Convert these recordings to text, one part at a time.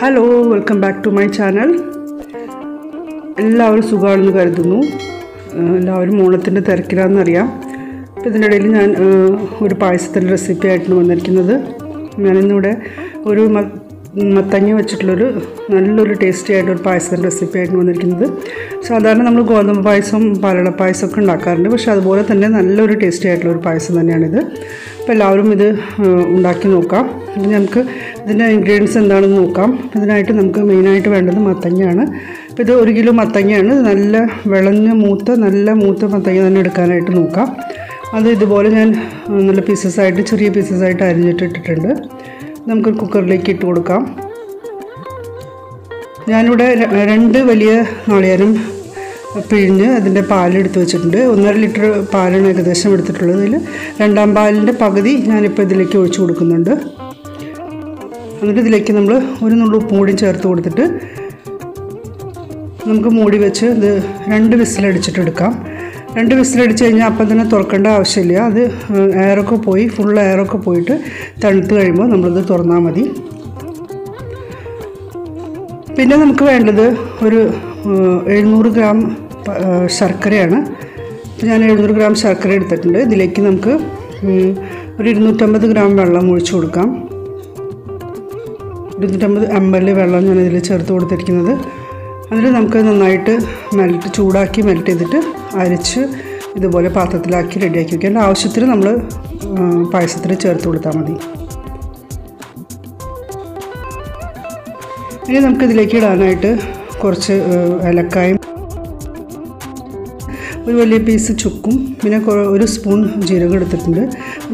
Hello, welcome back to my channel. എല്ലാവരും സുഖമാണെന്ന് കരുതുന്നു. എല്ലാവരും ഓണത്തിൻ്റെ തിരക്കിലാണെന്നറിയാം. അപ്പോൾ ഇതിനിടയിൽ ഞാൻ ഒരു പായസത്തിൻ്റെ റെസിപ്പി ആയിട്ടാണ് വന്നിരിക്കുന്നത്. ഞാനിന്നിവിടെ ഒരു മത്തങ്ങ വെച്ചിട്ടുള്ളൊരു നല്ലൊരു ടേസ്റ്റി ആയിട്ടൊരു പായസത്തിൻ്റെ റെസിപ്പി ആയിട്ട് വന്നിരിക്കുന്നത്. സാധാരണ നമ്മൾ ഗോതമ്പ് പായസം പാലട പായസമൊക്കെ ഉണ്ടാക്കാറുണ്ട്, പക്ഷേ അതുപോലെ തന്നെ നല്ലൊരു ടേസ്റ്റി ആയിട്ടുള്ളൊരു പായസം തന്നെയാണിത്. അപ്പോൾ എല്ലാവരും ഇത് ഉണ്ടാക്കി നോക്കാം. അപ്പോൾ നമുക്ക് ഇതിൻ്റെ ഇൻഗ്രീഡിയൻസ് എന്താണെന്ന് നോക്കാം. ഇതിനായിട്ട് നമുക്ക് മെയിനായിട്ട് വേണ്ടത് മത്തങ്ങയാണ്. അപ്പോൾ ഇത് 1 കിലോ മത്തങ്ങയാണ്. നല്ല വിളഞ്ഞ് നല്ല മൂത്ത മത്തങ്ങ തന്നെ എടുക്കാനായിട്ട് നോക്കാം. അത് ഇതുപോലെ ഞാൻ നല്ല പീസസായിട്ട് ചെറിയ പീസസായിട്ട് അരിഞ്ഞിട്ടിട്ടിട്ടുണ്ട്. നമുക്ക് കുക്കറിലേക്ക് ഇട്ട് കൊടുക്കാം. ഞാനിവിടെ 2 വലിയ നാളികേരം പിഴിഞ്ഞ് അതിൻ്റെ പാലെടുത്ത് വെച്ചിട്ടുണ്ട്. 1.5 ലിറ്റർ പാലാണ് ഏകദേശം എടുത്തിട്ടുള്ളത്. ഇതിൽ 2 പാലിൻ്റെ പകുതി ഞാനിപ്പോൾ ഇതിലേക്ക് ഒഴിച്ചു കൊടുക്കുന്നുണ്ട്. എന്നിട്ട് ഇതിലേക്ക് നമ്മൾ 1 നുള്ളു ഉപ്പും കൂടി ചേർത്ത് കൊടുത്തിട്ട് നമുക്ക് മൂടി വെച്ച് ഇത് 2 വിസിലടിച്ചിട്ടെടുക്കാം. 2 വിസിലടിച്ച് കഴിഞ്ഞാൽ അപ്പം തന്നെ തുറക്കേണ്ട ആവശ്യമില്ല. അത് എയറൊക്കെ പോയി ഫുൾ എയറൊക്കെ പോയിട്ട് തണുത്ത് കഴിയുമ്പോൾ നമ്മളിത് തുറന്നാൽ മതി. പിന്നെ നമുക്ക് വേണ്ടത് ഒരു 700 ഗ്രാം ശർക്കരയാണ്. ഞാൻ 700 ഗ്രാം ശർക്കര എടുത്തിട്ടുണ്ട്. ഇതിലേക്ക് നമുക്ക് ഒരു 250 ഗ്രാം വെള്ളം ഒഴിച്ചു കൊടുക്കാം. 250 ml വെള്ളം ഞാൻ ഇതിൽ ചേർത്ത് കൊടുത്തിരിക്കുന്നത്. അതിൽ നമുക്ക് നന്നായിട്ട് ചൂടാക്കി മെൽറ്റ് ചെയ്തിട്ട് അരിച്ച് ഇതുപോലെ പാത്രത്തിലാക്കി റെഡിയാക്കി വയ്ക്കുക. അതിൻ്റെ ആവശ്യത്തിന് നമ്മൾ പായസത്തിൽ ചേർത്ത് കൊടുത്താൽ മതി. ഇനി നമുക്കിതിലേക്ക് ഇടാനായിട്ട് കുറച്ച് ഏലക്കായും ഒരു വലിയ പീസ് ചുക്കും പിന്നെ ഒരു സ്പൂൺ ജീരകം എടുത്തിട്ടുണ്ട്.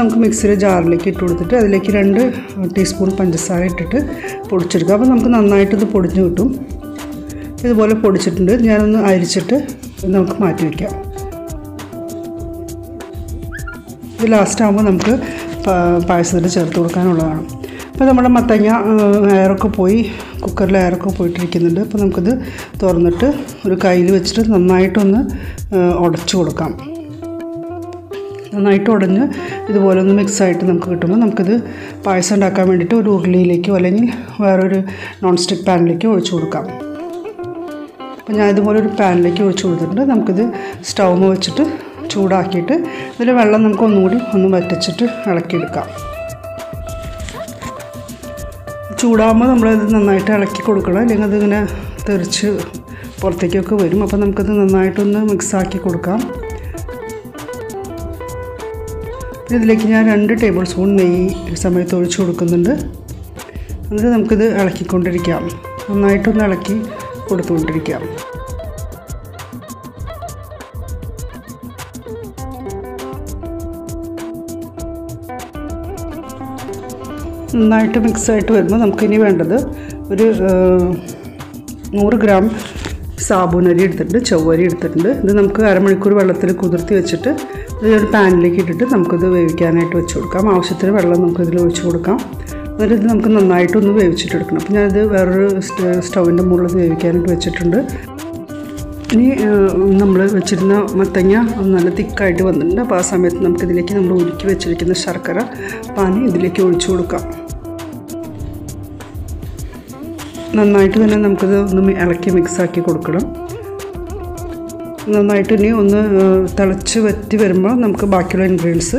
നമുക്ക് മിക്സിയുടെ ജാറിലേക്ക് ഇട്ട് കൊടുത്തിട്ട് അതിലേക്ക് 2 ടീസ്പൂൺ പഞ്ചസാര ഇട്ടിട്ട് പൊടിച്ചെടുക്കുക. അപ്പോൾ നമുക്ക് നന്നായിട്ടിത് പൊടിഞ്ഞ് കിട്ടും. ഇതുപോലെ പൊടിച്ചിട്ടുണ്ട്. ഞാനൊന്ന് അരിച്ചിട്ട് നമുക്ക് മാറ്റി വയ്ക്കാം. ഇത് ലാസ്റ്റ് ആകുമ്പോൾ നമുക്ക് പായസത്തിൽ ചേർത്ത് കൊടുക്കാനുള്ളതാണ്. അപ്പോൾ നമ്മുടെ മത്തങ്ങ എയറൊക്കെ പോയി കുക്കറിൽ എയറൊക്കെ പോയിട്ടിരിക്കുന്നുണ്ട്. അപ്പോൾ നമുക്കിത് തുറന്നിട്ട് ഒരു കയ്യിൽ വെച്ചിട്ട് നന്നായിട്ടൊന്ന് ഉടച്ചു കൊടുക്കാം. നന്നായിട്ട് ഉടഞ്ഞ് ഇതുപോലെ ഒന്ന് മിക്സായിട്ട് നമുക്ക് കിട്ടുമ്പോൾ നമുക്കിത് പായസം ഉണ്ടാക്കാൻ വേണ്ടിയിട്ട് ഒരു ഉരുളിയിലേക്കോ അല്ലെങ്കിൽ വേറൊരു നോൺ സ്റ്റിക്ക് പാനിലേക്കോ ഒഴിച്ചു കൊടുക്കാം. അപ്പോൾ ഞാൻ ഇതുപോലെ ഒരു പാനിലേക്ക് ഒഴിച്ചു കൊടുത്തിട്ടുണ്ട്. നമുക്കിത് സ്റ്റൗമ് വെച്ചിട്ട് ചൂടാക്കിയിട്ട് ഇതിൽ വെള്ളം നമുക്ക് ഒന്നുകൂടി വറ്റിച്ചിട്ട് ഇളക്കിയെടുക്കാം. ചൂടാകുമ്പോൾ നമ്മളത് നന്നായിട്ട് ഇളക്കി കൊടുക്കണം, അല്ലെങ്കിൽ അതിങ്ങനെ തെറിച്ച് പുറത്തേക്കൊക്കെ വരും. അപ്പോൾ നമുക്കത് നന്നായിട്ടൊന്ന് മിക്സാക്കി കൊടുക്കാം. ഇതിലേക്ക് ഞാൻ 2 ടേബിൾ സ്പൂൺ നെയ്യ് സമയത്ത് ഒഴിച്ചു കൊടുക്കുന്നുണ്ട്. എന്നിട്ട് നമുക്കിത് ഇളക്കിക്കൊണ്ടിരിക്കാം. നന്നായിട്ടൊന്ന് ഇളക്കി കൊടുത്തുകൊണ്ടിരിക്കാം. നന്നായിട്ട് മിക്സായിട്ട് വരുമ്പോൾ നമുക്കിനി വേണ്ടത് ഒരു 100 ഗ്രാം സാബൂനരി എടുത്തിട്ടുണ്ട്, ചവ്വരി എടുത്തിട്ടുണ്ട്. ഇത് നമുക്ക് അരമണിക്കൂർ വെള്ളത്തിൽ കുതിർത്തി വെച്ചിട്ട് ഇതൊരു പാനിലേക്ക് ഇട്ടിട്ട് നമുക്കിത് വേവിക്കാനായിട്ട് വെച്ച് കൊടുക്കാം. ആവശ്യത്തിന് വെള്ളം നമുക്കിതിൽ ഒഴിച്ച് കൊടുക്കാം. എന്നിട്ട് ഇത് നമുക്ക് നന്നായിട്ടൊന്ന് വേവിച്ചിട്ടെടുക്കണം. അപ്പോൾ ഞാനിത് വേറൊരു സ്റ്റൗവിൻ്റെ മുകളിൽ വേവിക്കാനായിട്ട് വെച്ചിട്ടുണ്ട്. ഇനി നമ്മൾ വെച്ചിരുന്ന മത്തങ്ങ നല്ല തിക്കായിട്ട് വന്നിട്ടുണ്ട്. അപ്പോൾ ആ സമയത്ത് നമുക്കിതിലേക്ക് നമ്മൾ ഉരുക്കി വെച്ചിരിക്കുന്ന ശർക്കര പാനി ഇതിലേക്ക് ഒഴിച്ചു കൊടുക്കാം. നന്നായിട്ട് തന്നെ നമുക്കിത് ഒന്ന് ഇളക്കി മിക്സാക്കി കൊടുക്കണം. നന്നായിട്ട് ഇനി ഒന്ന് തിളച്ച് വറ്റി വരുമ്പോൾ നമുക്ക് ബാക്കിയുള്ള ഇൻഗ്രീഡിയൻസ്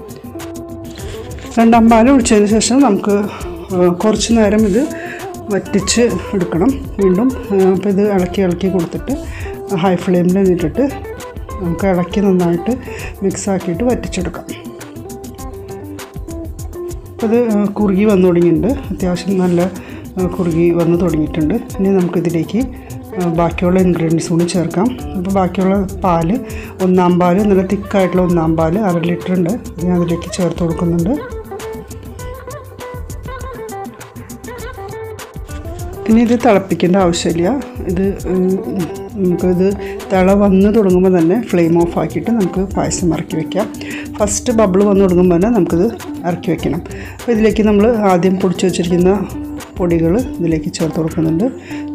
2 പാൽ ഒഴിച്ചതിന് ശേഷം നമുക്ക് കുറച്ച് നേരം ഇത് വറ്റിച്ച് എടുക്കണം വീണ്ടും. അപ്പോൾ ഇത് ഇളക്കി കൊടുത്തിട്ട് ഹൈ ഫ്ലെയിമിൽ ഇട്ടിട്ട് നമുക്ക് ഇളക്കി നന്നായിട്ട് മിക്സാക്കിയിട്ട് വറ്റിച്ചെടുക്കാം. അത് കുറുകി വന്നു തുടങ്ങിയിട്ടുണ്ട്. അത്യാവശ്യം നല്ല കുറുകി വന്ന് തുടങ്ങിയിട്ടുണ്ട്. ഇനി നമുക്കിതിലേക്ക് ബാക്കിയുള്ള ഇൻഗ്രീഡിയൻസ് കൂടി ചേർക്കാം. അപ്പോൾ ബാക്കിയുള്ള പാല് 1 പാൽ, നല്ല തിക്കായിട്ടുള്ള 1 പാൽ 1/2 ലിറ്റർ ഉണ്ട്. ഞാൻ അതിലേക്ക് ചേർത്ത് കൊടുക്കുന്നുണ്ട്. ഇനി ഇത് തിളപ്പിക്കേണ്ട ആവശ്യമില്ല. ഇത് നമുക്കിത് തിള വന്ന് തുടങ്ങുമ്പോൾ തന്നെ ഫ്ലെയിം ഓഫ് ആക്കിയിട്ട് നമുക്ക് പായസം ഇറക്കി വയ്ക്കാം. ഫസ്റ്റ് ബബിൾ വന്ന് തുടങ്ങുമ്പോൾ തന്നെ നമുക്കിത് ഇറക്കി വയ്ക്കണം. അപ്പോൾ ഇതിലേക്ക് നമ്മൾ ആദ്യം പൊടിച്ച് വെച്ചിരിക്കുന്ന പൊടികൾ ഇതിലേക്ക് ചേർത്ത് കൊടുക്കുന്നുണ്ട്.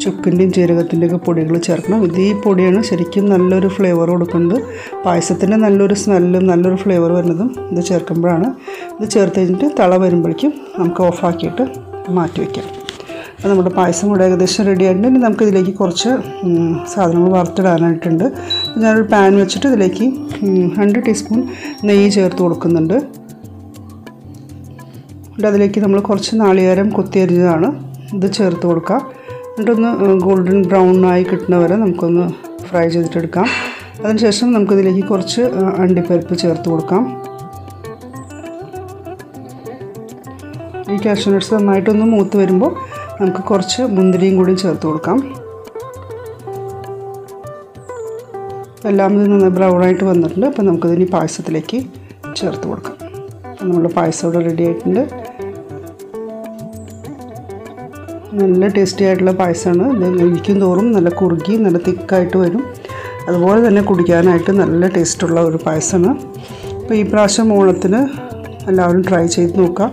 ചുക്കിൻ്റെയും ജീരകത്തിൻ്റെയൊക്കെ പൊടികൾ ചേർക്കണം. ഇത് ഈ പൊടിയാണ് ശരിക്കും നല്ലൊരു ഫ്ലേവർ കൊടുക്കുന്നത്. പായസത്തിൻ്റെ നല്ലൊരു സ്മെല്ലും നല്ലൊരു ഫ്ലേവർ വരുന്നതും ഇത് ചേർക്കുമ്പോഴാണ്. ഇത് ചേർത്ത് കഴിഞ്ഞിട്ട് തള വരുമ്പോഴേക്കും നമുക്ക് ഓഫാക്കിയിട്ട് മാറ്റി വയ്ക്കാം. അപ്പോൾ നമ്മുടെ പായസം കൂടെ ഏകദേശം റെഡി ആയിട്ടുണ്ട്. നമുക്കിതിലേക്ക് കുറച്ച് സാധനങ്ങൾ വറുത്തിടാനായിട്ടുണ്ട്. ഞാനൊരു പാൻ വെച്ചിട്ട് ഇതിലേക്ക് 2 ടീസ്പൂൺ നെയ്യ് ചേർത്ത് കൊടുക്കുന്നുണ്ട്. എന്നിട്ട് അതിലേക്ക് നമ്മൾ കുറച്ച് നാളികേരം കൊത്തിയരിഞ്ഞതാണ് ഇത് ചേർത്ത് കൊടുക്കാം. എന്നിട്ടൊന്ന് ഗോൾഡൻ ബ്രൗണായി കിട്ടുന്നവരെ നമുക്കൊന്ന് ഫ്രൈ ചെയ്തിട്ടെടുക്കാം. അതിനുശേഷം നമുക്കിതിലേക്ക് കുറച്ച് അണ്ടിപ്പരിപ്പ് ചേർത്ത് കൊടുക്കാം. ഈ കാഷ്യൂ നട്ട്സ് നന്നായിട്ടൊന്ന് മൂത്ത് വരുമ്പോൾ നമുക്ക് കുറച്ച് മുന്തിരിയും കൂടി ചേർത്ത് കൊടുക്കാം. എല്ലാം ഇത് നന്നായി ബ്രൗണായിട്ട് വന്നിട്ടുണ്ട്. അപ്പോൾ നമുക്കിതിന് പായസത്തിലേക്ക് ചേർത്ത് കൊടുക്കാം. നമ്മുടെ പായസം ഇവിടെ റെഡി ആയിട്ടുണ്ട്. നല്ല ടേസ്റ്റി ആയിട്ടുള്ള പായസമാണ്. കഴിക്കും തോറും നല്ല കുറുകി നല്ല തിക്കായിട്ട് വരും. അതുപോലെ തന്നെ കുടിക്കാനായിട്ട് നല്ല ടേസ്റ്റുള്ള ഒരു പായസമാണ്. അപ്പോൾ ഈ പ്രാവശ്യം ഓണത്തിന് എല്ലാവരും ട്രൈ ചെയ്ത് നോക്കാം.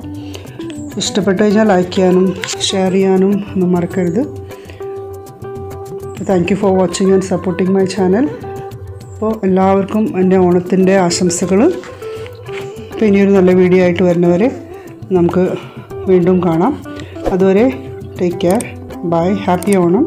ഇഷ്ടപ്പെട്ട് കഴിഞ്ഞാൽ ലൈക്ക് ചെയ്യാനും ഷെയർ ചെയ്യാനും ഒന്നും മറക്കരുത്. Thank you for watching and supporting my channel. അപ്പോൾ എല്ലാവർക്കും എൻ്റെ ഓണത്തിൻ്റെ ആശംസകൾ. അപ്പോൾ ഇനിയൊരു നല്ല വീഡിയോ ആയിട്ട് വരുന്നവരെ നമുക്ക് വീണ്ടും കാണാം. അതുവരെ take care, bye, happy Onam.